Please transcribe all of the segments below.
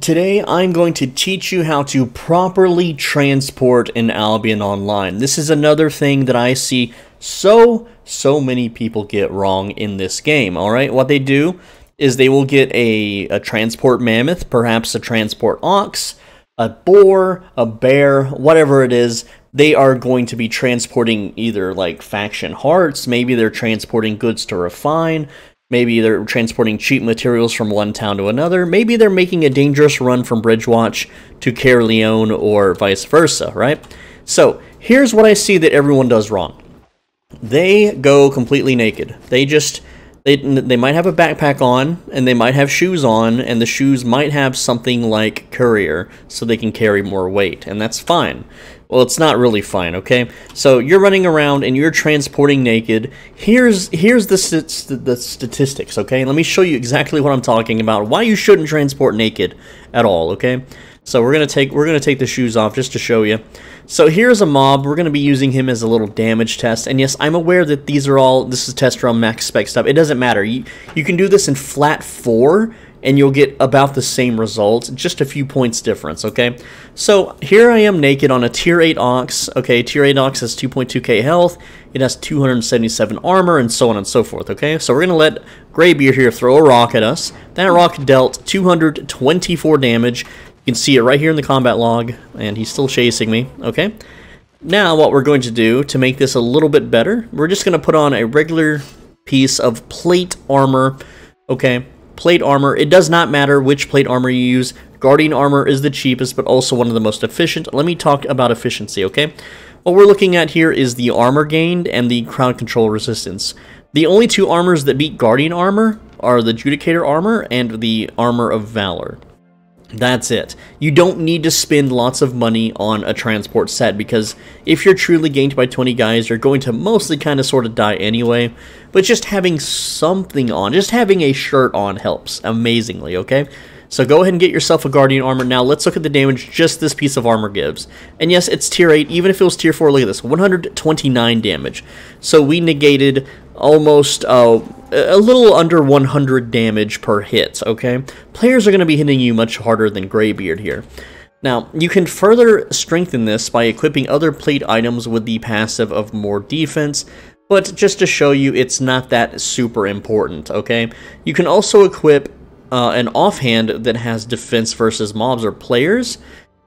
Today, I'm going to teach you how to properly transport in Albion Online. This is another thing that I see so many people get wrong in this game, alright? What they do is they will get a transport mammoth, perhaps a transport ox, a boar, a bear, whatever it is. They are going to be transporting either like faction hearts, maybe they're transporting goods to refine, maybe they're transporting cheap materials from one town to another. Maybe they're making a dangerous run from Bridgewatch to Caerleon or vice versa, right? So here's what I see that everyone does wrong. They go completely naked. They might have a backpack on, and they might have shoes on, and the shoes might have something like courier, so they can carry more weight, and that's fine. Well, it's not really fine, okay? So you're running around and you're transporting naked. Here's the statistics, okay? Let me show you exactly what I'm talking about. Why you shouldn't transport naked at all, okay? So we're gonna take the shoes off just to show you. So here's a mob. We're gonna be using him as a little damage test. And yes, I'm aware that this is test run max spec stuff. It doesn't matter. You can do this in flat 4. And you'll get about the same results, just a few points difference, okay? So here I am naked on a tier 8 ox, okay? Tier 8 ox has 2.2k health, it has 277 armor, and so on and so forth, okay? So we're gonna let Greybeard here throw a rock at us. That rock dealt 224 damage. You can see it right here in the combat log, and he's still chasing me, okay? Now what we're going to do to make this a little bit better, we're just gonna put on a regular piece of plate armor, okay? Plate armor, it does not matter which plate armor you use. Guardian armor is the cheapest, but also one of the most efficient. Let me talk about efficiency, okay? What we're looking at here is the armor gained and the crowd control resistance. The only two armors that beat Guardian armor are the Judicator armor and the Armor of Valor. That's it. You don't need to spend lots of money on a transport set, because if you're truly ganked by 20 guys, you're going to mostly kind of sort of die anyway. But just having something on, just having a shirt on helps amazingly, okay? So go ahead and get yourself a Guardian armor. Now let's look at the damage just this piece of armor gives. And yes, it's tier 8, even if it was tier 4, look at this, 129 damage. So we negated almost a little under 100 damage per hit, okay? Players are going to be hitting you much harder than Greybeard here. Now, you can further strengthen this by equipping other plate items with the passive of more defense, but just to show you, it's not that super important, okay? You can also equip an offhand that has defense versus mobs or players,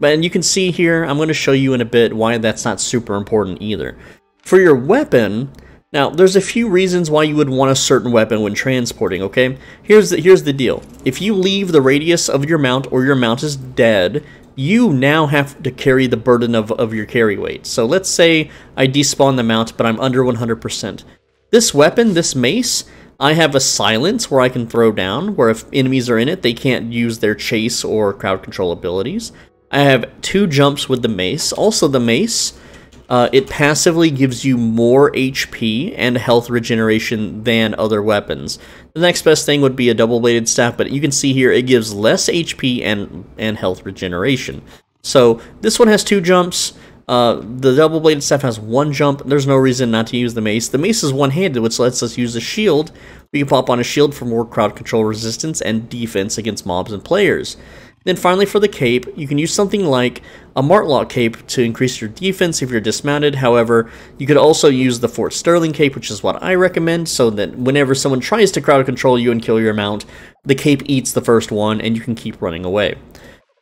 and you can see here, I'm going to show you in a bit why that's not super important either. For your weapon, now, there's a few reasons why you would want a certain weapon when transporting, okay? Here's the deal. If you leave the radius of your mount or your mount is dead, you now have to carry the burden of your carry weight. So let's say I despawn the mount, but I'm under 100%. This weapon, this mace, I have a silence where I can throw down, where if enemies are in it, they can't use their chase or crowd control abilities. I have 2 jumps with the mace. Also, the mace, it passively gives you more HP and health regeneration than other weapons. The next best thing would be a double-bladed staff, but you can see here it gives less HP and health regeneration. So this one has 2 jumps. The double-bladed staff has 1 jump. There's no reason not to use the mace. The mace is one-handed, which lets us use a shield. We can pop on a shield for more crowd control resistance and defense against mobs and players. Then finally, for the cape, you can use something like a Martlock cape to increase your defense if you're dismounted. However, you could also use the Fort Sterling cape, which is what I recommend, so that whenever someone tries to crowd control you and kill your mount, the cape eats the first one and you can keep running away.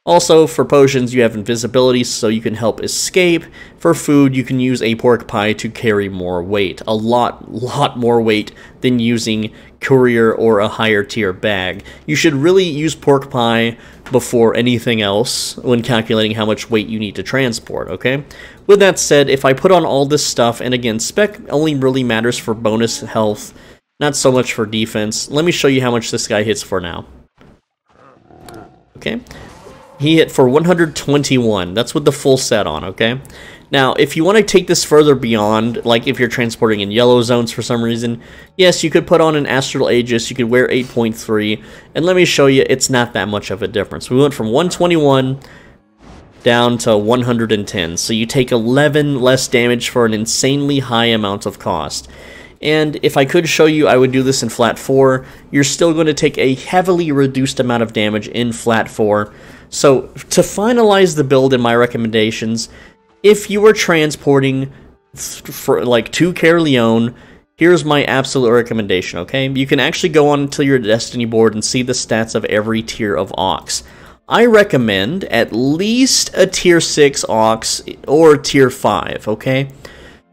Also, for potions, you have invisibility, so you can help escape. For food, you can use a pork pie to carry more weight. A lot more weight than using courier or a higher tier bag. You should really use pork pie before anything else when calculating how much weight you need to transport, okay? With that said, if I put on all this stuff, and again, spec only really matters for bonus health, not so much for defense. Let me show you how much this guy hits for now. Okay? He hit for 121. That's with the full set on, okay? Now, if you want to take this further beyond, like if you're transporting in yellow zones for some reason, yes, you could put on an Astral Aegis, you could wear 8.3, and let me show you, it's not that much of a difference. We went from 121 down to 110, so you take 11 less damage for an insanely high amount of cost. And if I could show you, I would do this in flat 4. You're still going to take a heavily reduced amount of damage in flat 4, So to finalize the build and my recommendations, if you are transporting to Caerleon, here's my absolute recommendation, okay? You can actually go on to your Destiny board and see the stats of every tier of Ox. I recommend at least a Tier 6 Ox or Tier 5, okay?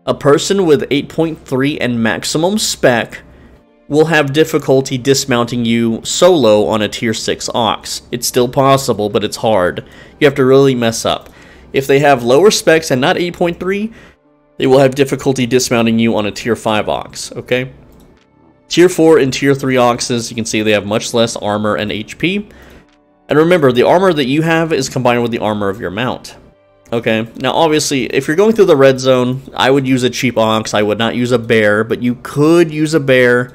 A person with 8.3 and maximum spec will have difficulty dismounting you solo on a Tier 6 Ox. It's still possible, but it's hard. You have to really mess up. If they have lower specs and not 8.3, they will have difficulty dismounting you on a Tier 5 Ox, okay? Tier 4 and Tier 3 Oxes, you can see they have much less armor and HP. And remember, the armor that you have is combined with the armor of your mount. Okay, now obviously, if you're going through the red zone, I would use a cheap Ox. I would not use a bear, but you could use a bear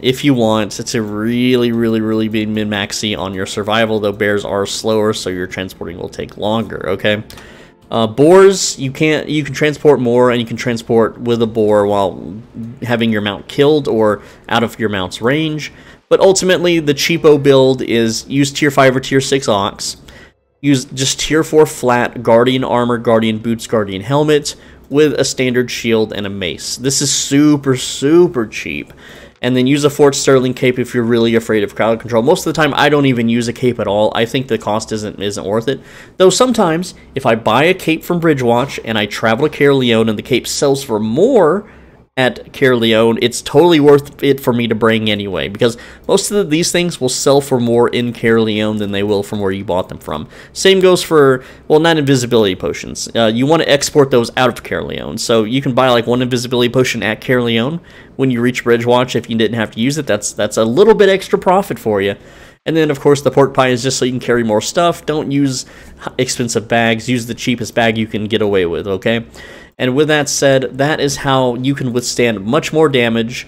if you want. It's a really, really, really big min-maxi on your survival, though bears are slower, so your transporting will take longer, okay? Boars, you can transport more, and you can transport with a boar while having your mount killed or out of your mount's range. But ultimately, the cheapo build is use Tier 5 or Tier 6 Ox. Use just Tier 4 flat, Guardian Armor, Guardian Boots, Guardian Helmet, with a standard shield and a mace. This is super, super cheap. And then use a Fort Sterling cape if you're really afraid of crowd control. Most of the time, I don't even use a cape at all. I think the cost isn't worth it. Though sometimes, if I buy a cape from Bridgewatch and I travel to Caerleon and the cape sells for more at Caerleon, it's totally worth it for me to bring anyway, because most of these things will sell for more in Caerleon than they will from where you bought them from. Same goes for, well, not invisibility potions. You want to export those out of Caerleon, so you can buy like one invisibility potion at Caerleon when you reach Bridgewatch if you didn't have to use it. That's a little bit extra profit for you. And then, of course, the pork pie is just so you can carry more stuff. Don't use expensive bags. Use the cheapest bag you can get away with, okay? And with that said, that is how you can withstand much more damage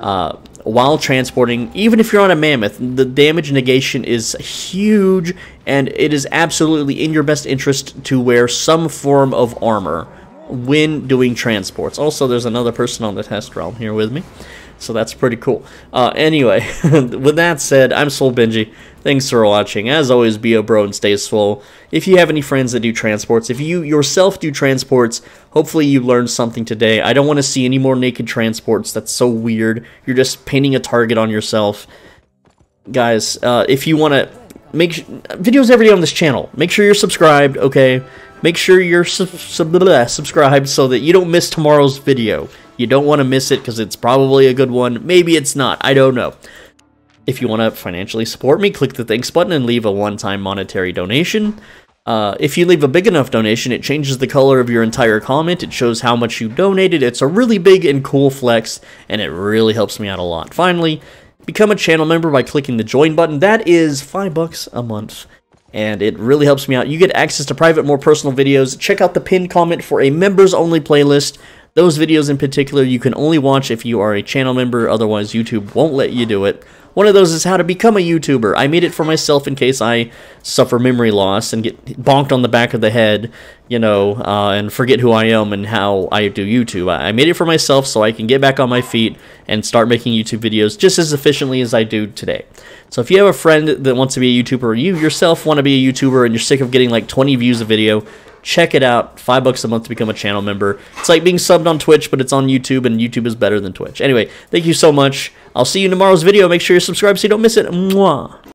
while transporting. Even if you're on a mammoth, the damage negation is huge, and it is absolutely in your best interest to wear some form of armor when doing transports. Also, there's another person on the test realm here with me. So that's pretty cool. Anyway, with that said, I'm SwoleBenji. Thanks for watching. As always, be a bro and stay swole. If you have any friends that do transports, if you yourself do transports, hopefully you learned something today. I don't want to see any more naked transports. That's so weird. You're just painting a target on yourself. Guys, if you want to make videos every day on this channel, make sure you're subscribed, okay? Make sure you're subscribed so that you don't miss tomorrow's video. You don't want to miss it because it's probably a good one. Maybe it's not. I don't know. If you want to financially support me, click the thanks button and leave a one-time monetary donation. If you leave a big enough donation, it changes the color of your entire comment. It shows how much you donated. It's a really big and cool flex, and it really helps me out a lot. Finally, become a channel member by clicking the join button. That is $5 a month, and it really helps me out. You get access to private, more personal videos. Check out the pinned comment for a members-only playlist. Those videos in particular you can only watch if you are a channel member, otherwise YouTube won't let you do it. One of those is how to become a YouTuber. I made it for myself in case I suffer memory loss and get bonked on the back of the head, you know, and forget who I am and how I do YouTube. I made it for myself so I can get back on my feet and start making YouTube videos just as efficiently as I do today. So if you have a friend that wants to be a YouTuber, or you yourself want to be a YouTuber and you're sick of getting like 20 views a video, check it out. $5 a month to become a channel member. It's like being subbed on Twitch, but it's on YouTube, and YouTube is better than Twitch. Anyway, thank you so much. I'll see you in tomorrow's video. Make sure you're subscribed so you don't miss it. Mwah.